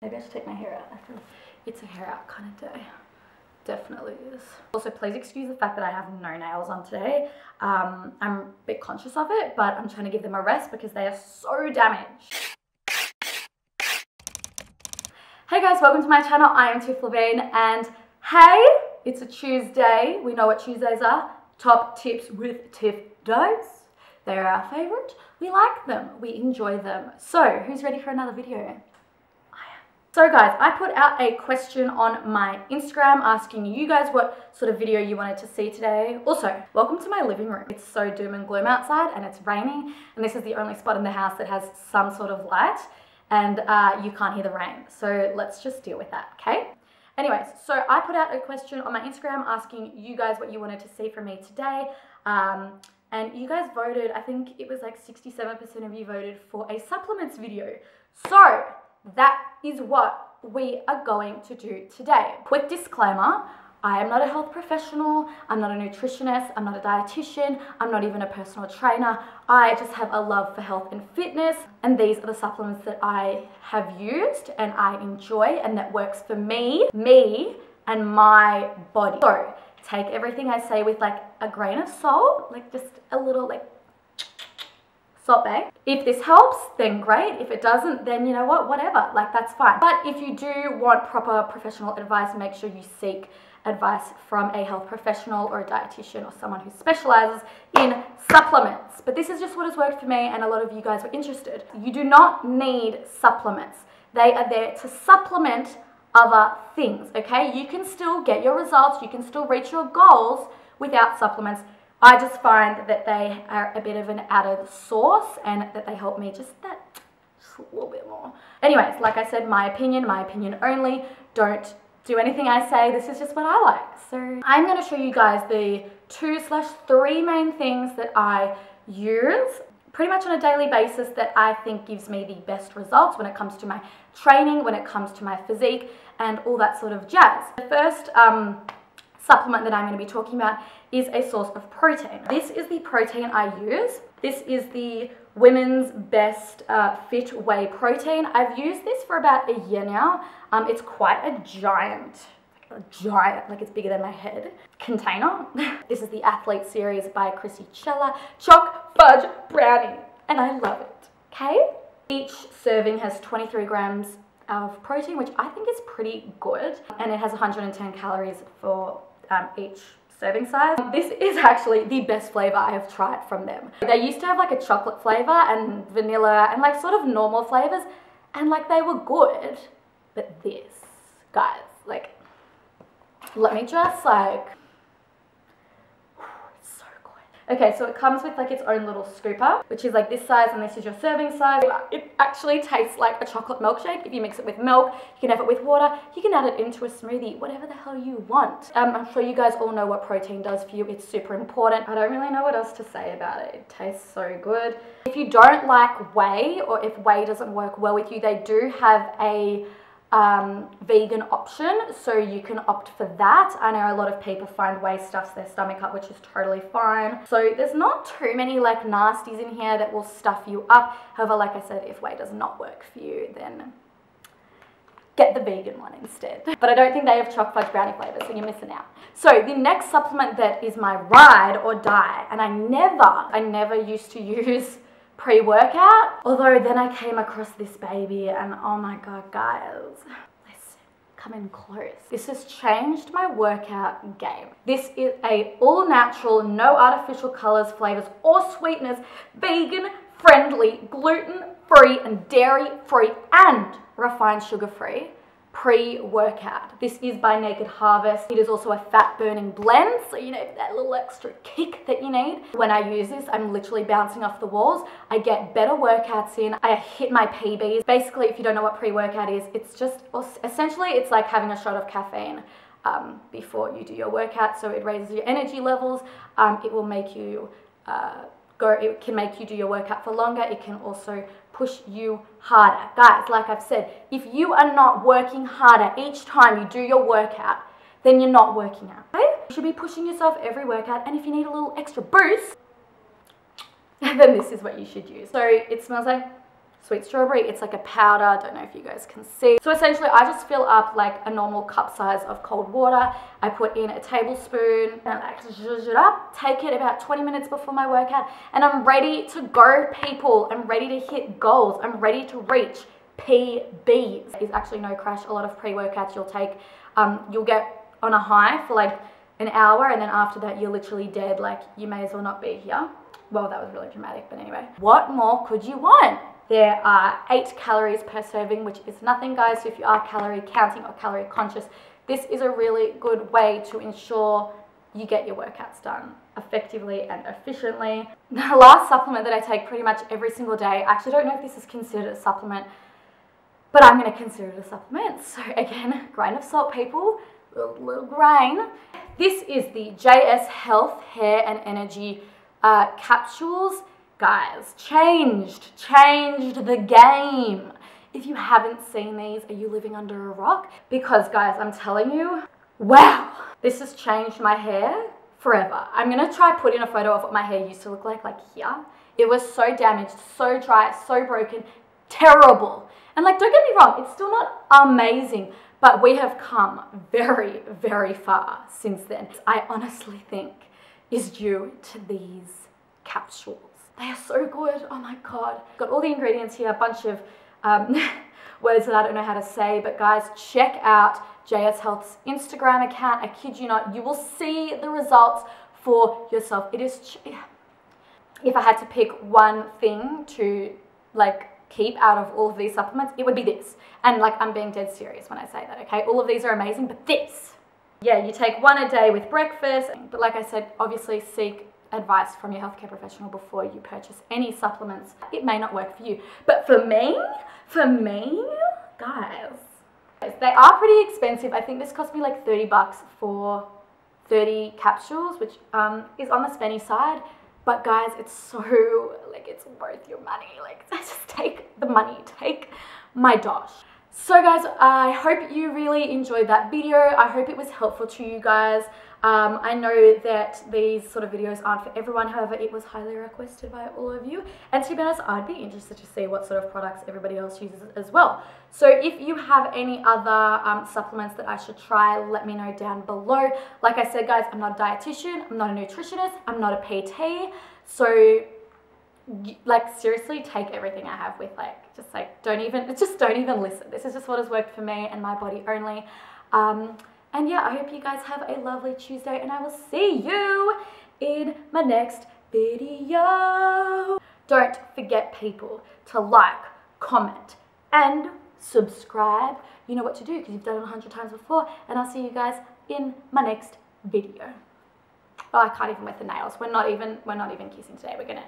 Maybe I should take my hair out. I feel it's a hair out kind of day. Definitely is. Also, please excuse the fact that I have no nails on today. I'm a bit conscious of it, but I'm trying to give them a rest because they are so damaged. Hey guys, welcome to my channel. I am Tiff Levine, and hey, it's a Tuesday. We know what Tuesdays are. Top tips with Tiff does. They're our favorite. We like them. We enjoy them. So, who's ready for another video? So guys, I put out a question on my Instagram asking you guys what sort of video you wanted to see today. Also, welcome to my living room. It's so doom and gloom outside and it's raining, and this is the only spot in the house that has some sort of light, and you can't hear the rain. So let's just deal with that, okay? Anyways, so I put out a question on my Instagram asking you guys what you wanted to see from me today. And you guys voted, I think it was like 67% of you voted for a supplements video. So that is what we are going to do today. Quick disclaimer, I am not a health professional, I'm not a nutritionist, I'm not a dietitian, I'm not even a personal trainer. I just have a love for health and fitness, and these are the supplements that I have used and I enjoy and that works for me and my body. So take everything I say with like a grain of salt, like just a little like salt bay. If this helps, then great. If it doesn't, then you know what, whatever, like that's fine. But if you do want proper professional advice, make sure you seek advice from a health professional or a dietitian or someone who specializes in supplements. But this is just what has worked for me, and a lot of you guys were interested. You do not need supplements. They are there to supplement other things, okay? You can still get your results, you can still reach your goals without supplements. I just find that they are a bit of an added source and that they help me just a little bit more. Anyways, like I said, my opinion only. Don't do anything I say. This is just what I like. So I'm going to show you guys the 2/3 main things that I use pretty much on a daily basis that I think gives me the best results when it comes to my training, when it comes to my physique and all that sort of jazz. The first supplement that I'm going to be talking about is a source of protein. This is the protein I use. This is the Women's Best Fit Whey Protein. I've used this for about a year now. It's quite a giant, like it's bigger than my head, container. This is the Athlete Series by Krissy Cela. Choc fudge brownie, and I love it, okay? Each serving has 23 grams of protein, which I think is pretty good. And it has 110 calories for each serving size. This is actually the best flavor I have tried from them. They used to have like a chocolate flavor and vanilla and like sort of normal flavors, and like they were good, but this, guys, like, let me just like, it's so good. Okay, so it comes with like its own little scooper, which is like this size, and this is your serving size. It actually tastes like a chocolate milkshake. If you mix it with milk, you can have it with water, you can add it into a smoothie, whatever the hell you want. I'm sure you guys all know what protein does for you. It's super important. I don't really know what else to say about it. It tastes so good. If you don't like whey, or if whey doesn't work well with you, they do have a vegan option, so you can opt for that. I know a lot of people find whey stuffs their stomach up, which is totally fine. So there's not too many like nasties in here that will stuff you up. However, like I said, if whey does not work for you, then get the vegan one instead. But I don't think they have choc fudge brownie flavors, so you're missing out. So the next supplement that is my ride or die, and I never used to use pre-workout, although then I came across this baby, and oh my god, guys, listen, come in close. This has changed my workout game. This is a all-natural, no artificial colors, flavors or sweeteners, vegan-friendly, gluten-free and dairy-free and refined sugar-free pre-workout. This is by Naked Harvest. It is also a fat-burning blend, so you know, that little extra kick that you need. When I use this, I'm literally bouncing off the walls. I get better workouts in. I hit my PBs. Basically, if you don't know what pre-workout is, it's just, essentially, it's like having a shot of caffeine before you do your workout, so it raises your energy levels. It will make you it can make you do your workout for longer. It can also push you harder. Guys, like I've said, if you are not working harder each time you do your workout, then you're not working out, okay? You should be pushing yourself every workout, and if you need a little extra boost, then this is what you should use. So it smells like sweet strawberry. It's like a powder. I don't know if you guys can see. So essentially I just fill up like a normal cup size of cold water. I put in a tablespoon and I zhuzh it up, take it about 20 minutes before my workout, and I'm ready to go, people. I'm ready to hit goals. I'm ready to reach PBs. There's actually no crash. A lot of pre-workouts you'll take, you'll get on a high for like an hour, and then after that you're literally dead, like you may as well not be here. Well, that was really dramatic, but anyway. What more could you want? There are 8 calories per serving, which is nothing, guys. So if you are calorie counting or calorie conscious, this is a really good way to ensure you get your workouts done effectively and efficiently. The last supplement that I take pretty much every single day, I actually don't know if this is considered a supplement, but I'm gonna consider it a supplement. So again, grain of salt, people, little grain. This is the JS Health Hair and Energy capsules. Guys, changed the game. If you haven't seen these, are you living under a rock? Because guys, I'm telling you, wow, this has changed my hair forever. I'm gonna try put in a photo of what my hair used to look like here. It was so damaged, so dry, so broken, terrible. And like, don't get me wrong, it's still not amazing, but we have come very, very far since then. I honestly think is due to these capsules. They are so good. Oh my God. Got all the ingredients here, a bunch of words that I don't know how to say, but guys, check out JS Health's Instagram account. I kid you not, you will see the results for yourself. It is, if I had to pick one thing to like keep out of all of these supplements, it would be this. And like, I'm being dead serious when I say that, okay? All of these are amazing, but this. Yeah, you take one a day with breakfast, but like I said, obviously seek advice from your healthcare professional before you purchase any supplements. It may not work for you, but for me, guys, they are pretty expensive. I think this cost me like $30 for 30 capsules, which is on the spendy side, but guys, it's so, like, it's worth your money. Like, just take the money, take my dosh. So guys, I hope you really enjoyed that video. I hope it was helpful to you guys. I know that these sort of videos aren't for everyone, however, it was highly requested by all of you. And to be honest, I'd be interested to see what sort of products everybody else uses as well. So if you have any other supplements that I should try, let me know down below. Like I said, guys, I'm not a dietitian, I'm not a nutritionist, I'm not a PT. So like, seriously, take everything I have with don't even listen. This is just what has worked for me and my body only. And yeah, I hope you guys have a lovely Tuesday, and I will see you in my next video. Don't forget, people, to like, comment, and subscribe. You know what to do because you've done it 100 times before, and I'll see you guys in my next video. Oh, I can't even wear the nails. We're not even kissing today. We're gonna